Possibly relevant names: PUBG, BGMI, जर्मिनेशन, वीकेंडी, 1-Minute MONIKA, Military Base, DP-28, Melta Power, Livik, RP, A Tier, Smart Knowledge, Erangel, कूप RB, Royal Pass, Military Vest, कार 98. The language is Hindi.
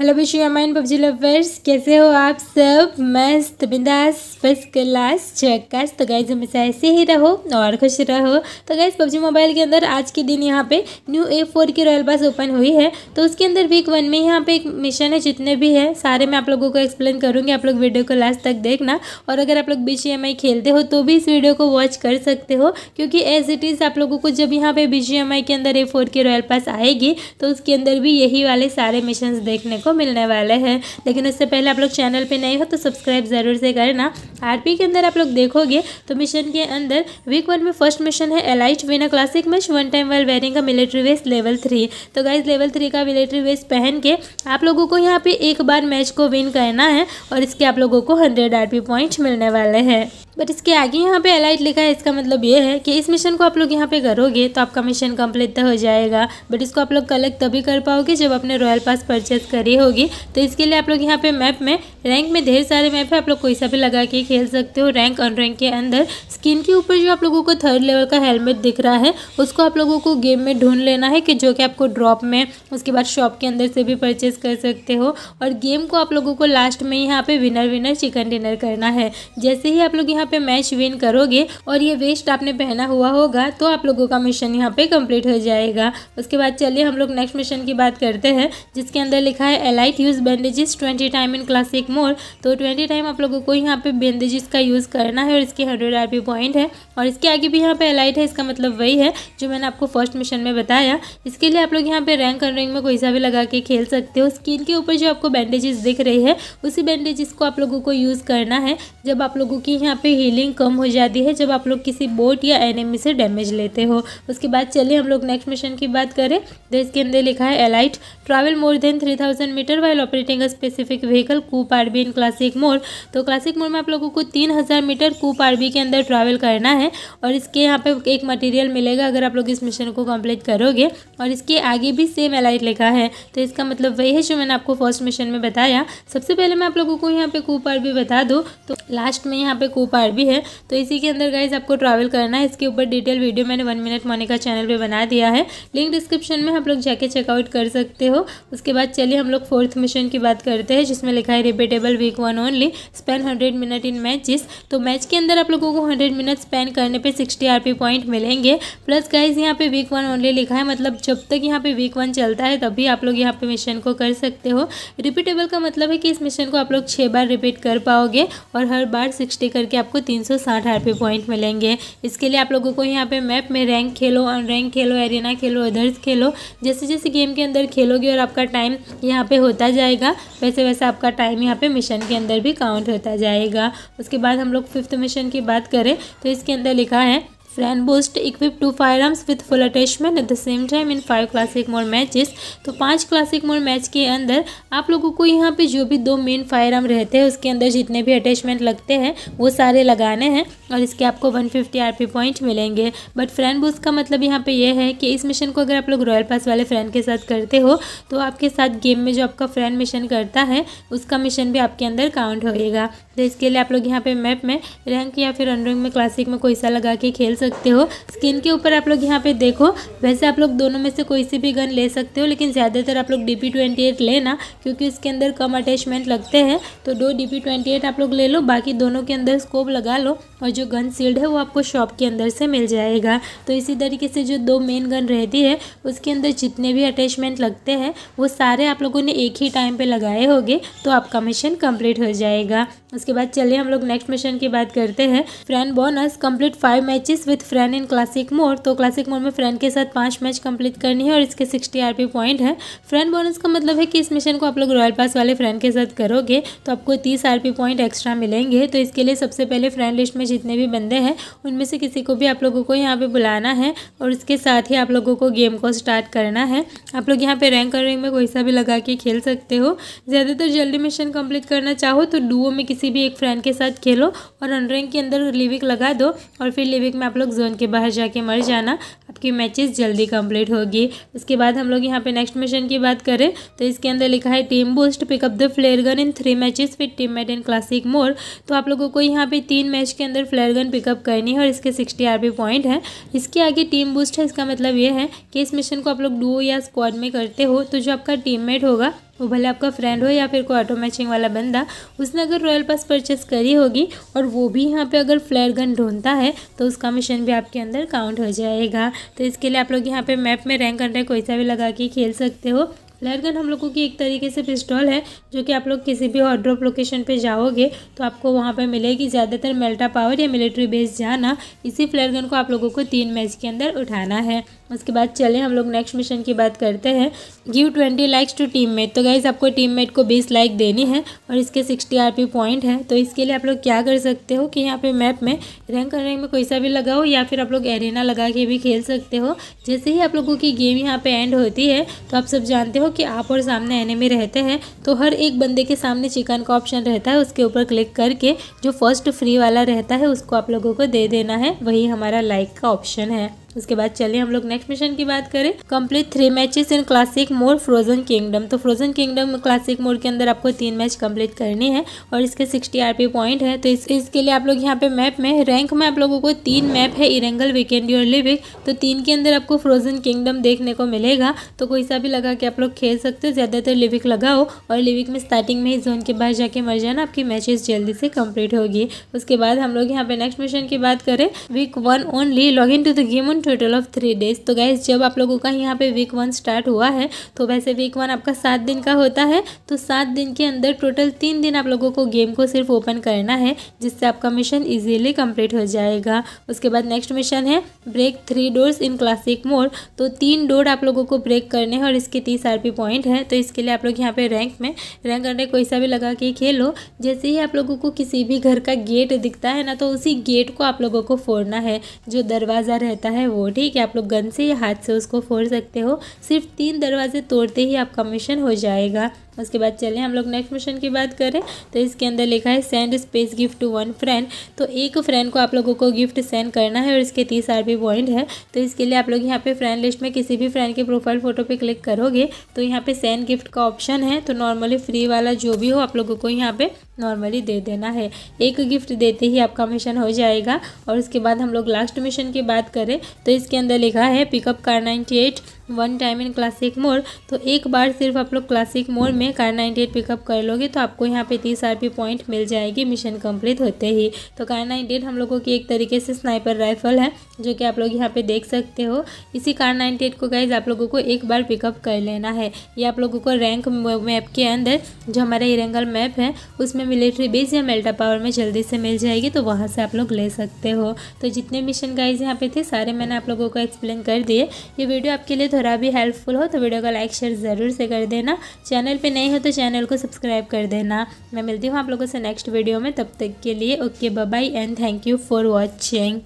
Hello Vishu Aman PUBG lovers, कैसे हो आप सब। मस्त बिंदास फर्स्ट क्लास चक्कास। तो गाइज हमेशा ऐसे ही रहो और खुश रहो। तो गाइज पबजी मोबाइल के अंदर आज के दिन यहाँ पे न्यू A4 की रॉयल पास ओपन हुई है। तो उसके अंदर वीक 1 में यहाँ पे एक मिशन है, जितने भी है सारे मैं आप लोगों को एक्सप्लेन करूँगी। आप लोग वीडियो को लास्ट तक देखना और अगर आप लोग BCMI खेलते हो तो भी इस वीडियो को वॉच कर सकते हो, क्योंकि एज इट इज़ आप लोगों को जब यहाँ पर BCMI के अंदर A4 की रॉयल पास आएगी तो उसके अंदर भी यही वाले सारे मिशन देखने मिलने वाले हैं। लेकिन उससे पहले आप लोग चैनल पे नए हो तो सब्सक्राइब जरूर से करना। आरपी के अंदर आप लोग देखोगे तो मिशन के अंदर वीक 1 में फर्स्ट मिशन है एलाइट विना classic match 1 time while wearing का मिलिट्री वेस्ट लेवल 3। तो गाइज लेवल 3 का मिलिट्री वेस्ट पहन के आप लोगों को यहाँ पे एक बार मैच को विन करना है और इसके आप लोगों को 100 RP पॉइंट मिलने वाले हैं। बट इसके आगे यहाँ पे एलाइट लिखा है, इसका मतलब ये है कि इस मिशन को आप लोग यहाँ पे करोगे तो आपका मिशन कंप्लीट तो हो जाएगा, बट इसको आप लोग कलेक्ट तभी कर पाओगे जब आपने रॉयल पास परचेज करी होगी। तो इसके लिए आप लोग यहाँ पे मैप में रैंक में ढेर सारे मैप है, आप लोग कोई सा भी लगा के खेल सकते हो। रैंक अनरैंक के अंदर स्किन के ऊपर जो आप लोगों को 3rd लेवल का हेलमेट दिख रहा है उसको आप लोगों को गेम में ढूंढ लेना है, कि जो कि आपको ड्रॉप में उसके बाद शॉप के अंदर से भी परचेज कर सकते हो। और गेम को आप लोगों को लास्ट में यहाँ पर विनर चिकन डिनर करना है। जैसे ही आप लोग पे मैच विन करोगे और ये वेस्ट आपने पहना हुआ होगा तो आप लोगों का मिशन यहाँ पे कंप्लीट हो जाएगा। उसके बाद चलिए हम लोग नेक्स्ट मिशन की बात करते हैं, जिसके अंदर लिखा है elite use bandages 20 time in classic mode. तो 20 टाइम आप लोगों को यहाँ पे बैंडेजेस का यूज करना है और इसके 100 RP पॉइंट है। और इसके आगे भी यहाँ पे एलाइट है, इसका मतलब वही है जो मैंने आपको फर्स्ट मिशन में बताया। इसके लिए आप लोग यहाँ पे रैंक अनरैंक में कोई सा भी लगा के खेल सकते हो। स्किन के ऊपर जो आपको बैंडेजेस दिख रही है उसी बैंडेजेस को आप लोगों को यूज करना है जब आप लोगों की यहाँ पे हीलिंग कम हो जाती है, जब आप लोग किसी बोट या एनिमी से डैमेज लेते हो। उसके बाद चलिए हम लोग नेक्स्ट मिशन की बात करें तो इसके अंदर लिखा है elite travel more than 3000 metre while operating a specific vehicle कूप RB in classic mode. तो क्लासिक मोड में आप लोगों को 3000 मीटर कूप RB के अंदर ट्रैवल करना है और इसके यहाँ पे एक मटेरियल मिलेगा अगर आप लोग इस मिशन को कंप्लीट करोगे। और इसके आगे भी सेम एलाइट लिखा है, तो इसका मतलब वही है जो मैंने आपको फर्स्ट मिशन में बताया। सबसे पहले मैं आप लोगों को यहाँ पे कूप RB बता दूँ तो लास्ट में यहाँ पे कूप RB है। तो इसी के अंदर गाइज आपको ट्रैवल करना है। इसके ऊपर डिटेल वीडियो मैंने 1 मिनट मोनिका चैनल पे बना दिया है, लिंक डिस्क्रिप्शन में आप लोग जाके चेकआउट कर सकते हो। उसके बाद चलिए हम लोग 4th मिशन की बात करते हैं, जिसमें लिखा है repeatable week 1 only spend 100 minute in matches. तो मैच के अंदर आप लोगों को 100 मिनट स्पेंड करने पर 60 RP पॉइंट मिलेंगे। प्लस गाइज यहाँ पे वीक 1 ओनली लिखा है, मतलब जब तक यहाँ पे वीक 1 चलता है तभी आप लोग यहाँ पे मिशन को कर सकते हो। रिपीटेबल का मतलब है कि इस मिशन को आप लोग 6 बार रिपीट कर पाओगे और हर बार 60 करके आपको 360 RP पॉइंट मिलेंगे। इसके लिए आप लोगों को यहाँ पे मैप में रैंक खेलो, अनरैंक खेलो, एरिना खेलो, अदर्स खेलो, जैसे जैसे गेम के अंदर खेलोगे और आपका टाइम यहाँ पे होता जाएगा वैसे वैसे आपका टाइम यहाँ पे मिशन के अंदर भी काउंट होता जाएगा। उसके बाद हम लोग 5th मिशन की बात करें तो इसके अंदर लिखा है friend boost equip 2 firearms with full attachment at the same time in 5 classic mode matches. तो 5 क्लासिक मोड मैच के अंदर आप लोगों को यहाँ पे जो भी 2 मेन फायरआर्म रहते हैं उसके अंदर जितने भी अटैचमेंट लगते हैं वो सारे लगाने हैं और इसके आपको 150 RP पॉइंट मिलेंगे। बट फ्रेंड बूस्ट का मतलब यहाँ पे यह है कि इस मिशन को अगर आप लोग रॉयल पास वाले फ्रेंड के साथ करते हो तो आपके साथ गेम में जो आपका फ्रेंड मिशन करता है उसका मिशन भी आपके अंदर काउंट होएगा। तो इसके लिए आप लोग यहाँ पे मैप में रैंक या फिर अनरैंक में क्लासिक में कोई सा लगा के खेल सकते हो। स्किन के ऊपर आप लोग यहाँ पे देखो, वैसे आप लोग दोनों में से कोई सी भी गन ले सकते हो, लेकिन ज़्यादातर आप लोग DP-28 लेना क्योंकि उसके अंदर कम अटैचमेंट लगते हैं। तो 2 DP-28 आप लोग ले लो, बाकी दोनों के अंदर स्कोप लगा लो और जो गन सील्ड है वो आपको शॉप के अंदर से मिल जाएगा। तो इसी तरीके से जो 2 मेन गन रहती है उसके अंदर जितने भी अटैचमेंट लगते हैं वो सारे आप लोगों ने एक ही टाइम पर लगाए होंगे तो आपका मिशन कंप्लीट हो जाएगा। उसके बाद चलिए हम लोग नेक्स्ट मिशन की बात करते हैं, friend bonus complete 5 matches with friend in classic mode. तो क्लासिक मोड में फ्रेंड के साथ 5 मैच कंप्लीट करनी है और इसके 60 RP पॉइंट है। फ्रेंड बोनस का मतलब है कि इस मिशन को आप लोग रॉयल पास वाले फ्रेंड के साथ करोगे तो आपको 30 RP पॉइंट एक्स्ट्रा मिलेंगे। तो इसके लिए सबसे पहले फ्रेंड लिस्ट में जितने भी बंदे हैं उनमें से किसी को भी आप लोगों को यहाँ पर बुलाना है और उसके साथ ही आप लोगों को गेम को स्टार्ट करना है। आप लोग यहाँ पर रैंक रैंक में कोई सा भी लगा के खेल सकते हो। ज़्यादातर जल्दी मिशन कंप्लीट करना चाहो तो डुओ में किसी भी एक फ्रेंड के साथ खेलो और अनरैंक के अंदर लिविक लगा दो और फिर लिविक में आप लोग जोन के बाहर जाके मर जाना, आपकी मैचेस जल्दी कंप्लीट होगी। उसके बाद हम लोग यहाँ पे नेक्स्ट मिशन की बात करें तो इसके अंदर लिखा है team boost pick up the flare gun in 3 matches with teammate in classic mode. तो आप लोगों को यहाँ पे 3 मैच के अंदर अंदर फ्लेयर गन पिकअप करनी है और इसके 60 आरपी पॉइंट हैं। इसके आगे टीम बूस्ट है, इसका मतलब ये है कि इस मिशन को आप लोग डुओ या स्क्वाड में करते हो तो जो आपका टीममेट होगा, वो भले आपका फ्रेंड हो या फिर कोई ऑटो मैचिंग वाला बंदा, उसने अगर रॉयल पास परचेस करी होगी और वो भी यहाँ पे अगर फ्लेयर गन ढूंढता है तो उसका मिशन भी आपके अंदर काउंट हो जाएगा। तो इसके लिए आप लोग यहाँ पे मैप में रैंक अंडर कोई सा भी लगा के खेल सकते हो। फ्लेयर गन हम लोगों की एक तरीके से पिस्टॉल है जो कि आप लोग किसी भी हॉट ड्रॉप लोकेशन पे जाओगे तो आपको वहाँ पे मिलेगी। ज़्यादातर मेल्टा पावर या मिलिट्री बेस जाना, इसी फ्लेयर गन को आप लोगों को 3 मैच के अंदर उठाना है। उसके बाद चलें हम लोग नेक्स्ट मिशन की बात करते हैं। Give 20 likes to teammate. तो गाइस आपको टीममेट को 20 लाइक देनी है और इसके 60 आरपी पॉइंट है। तो इसके लिए आप लोग क्या कर सकते हो कि यहाँ पे मैप में रैंक रैंक में कोई सा भी लगाओ या फिर आप लोग एरेना लगा के भी खेल सकते हो। जैसे ही आप लोगों की गेम यहाँ पर एंड होती है तो आप सब जानते हो कि आप और सामने एनिमी रहते हैं, तो हर एक बंदे के सामने चिकन का ऑप्शन रहता है, उसके ऊपर क्लिक करके जो फर्स्ट फ्री वाला रहता है उसको आप लोगों को दे देना है, वही हमारा लाइक का ऑप्शन है। उसके बाद चलिए हम लोग नेक्स्ट मिशन की बात करें। Complete 3 matches in classic mode frozen kingdom. तो फ्रोजन किंगडम क्लासिक मोड के अंदर आपको 3 मैच कंप्लीट करनी है और इसके 60 आरपी पॉइंट है। तो इसके लिए आप लोग यहाँ पे मैप में रैंक में आप लोगों को 3 मैप है, इरेंगल, वीकेंडी और लिविक। तो 3 के अंदर आपको फ्रोजन किंगडम देखने को मिलेगा, तो कोई सा भी लगा के आप लोग खेल सकते हो। ज़्यादातर लिविक लगाओ और लिविक में स्टार्टिंग में ही जोन के बाहर जाके मर जाना, आपकी मैचेस जल्दी से कंप्लीट होगी। उसके बाद हम लोग यहाँ पे नेक्स्ट मिशन की बात करें। Week 1 only log in to the game total of 3 days. तो गाइज जब आप लोगों का यहाँ पे वीक 1 स्टार्ट हुआ है, तो वैसे वीक 1 आपका 7 दिन का होता है, तो 7 दिन के अंदर टोटल 3 दिन आप लोगों को गेम को सिर्फ ओपन करना है, जिससे आपका मिशन इजीली कंप्लीट हो जाएगा। उसके बाद नेक्स्ट मिशन है break 3 doors in classic mode. तो 3 डोर आप लोगों को ब्रेक करने हैं और इसके 30 आरपी पॉइंट है। तो इसके लिए आप लोग यहाँ पे रैंक में रैंक अंडर कोई सा भी लगा के खेलो। जैसे ही आप लोगों को किसी भी घर का गेट दिखता है ना, तो उसी गेट को आप लोगों को फोड़ना है, जो दरवाज़ा रहता है वो, ठीक है। आप लोग गन से या हाथ से उसको फोड़ सकते हो। सिर्फ 3 दरवाजे तोड़ते ही आपका मिशन हो जाएगा। उसके बाद चलें हम लोग नेक्स्ट मिशन की बात करें। तो इसके अंदर लिखा है send space gift to 1 friend. तो एक फ्रेंड को आप लोगों को गिफ्ट सेंड करना है और इसके 30 आरपी पॉइंट है। तो इसके लिए आप लोग यहाँ पे फ्रेंड लिस्ट में किसी भी फ्रेंड के प्रोफाइल फ़ोटो पे क्लिक करोगे तो यहाँ पे सेंड गिफ्ट का ऑप्शन है। तो नॉर्मली फ्री वाला जो भी हो आप लोगों को यहाँ पर नॉर्मली दे देना है। एक गिफ्ट देते ही आपका मिशन हो जाएगा। और उसके बाद हम लोग लास्ट मिशन की बात करें तो इसके अंदर लिखा है pick up कार 98 1 time in classic mode. तो एक बार सिर्फ आप लोग क्लासिक मोड में कार 98 पिकअप कर लोगे तो आपको यहाँ पे 30 आरपी पॉइंट मिल जाएगी मिशन कंप्लीट होते ही। तो कार 98 हम लोगों की एक तरीके से स्नाइपर राइफल है जो कि आप लोग यहाँ पे देख सकते हो। इसी कार 98 को गाइज आप लोगों को एक बार पिकअप कर लेना है। ये आप लोगों को रैंक मैप के अंदर जो हमारा इरेंगल मैप है उसमें मिलिट्री बेस या मेल्टा पावर में जल्दी से मिल जाएगी, तो वहाँ से आप लोग ले सकते हो। तो जितने मिशन गाइज यहाँ पे थे सारे मैंने आप लोगों को एक्सप्लेन कर दिए। ये वीडियो आपके लिए थोड़ा भी हेल्पफुल हो तो वीडियो को लाइक शेयर ज़रूर से कर देना। चैनल पे नए हो तो चैनल को सब्सक्राइब कर देना। मैं मिलती हूँ आप लोगों से नेक्स्ट वीडियो में, तब तक के लिए okay bye bye and thank you for watching.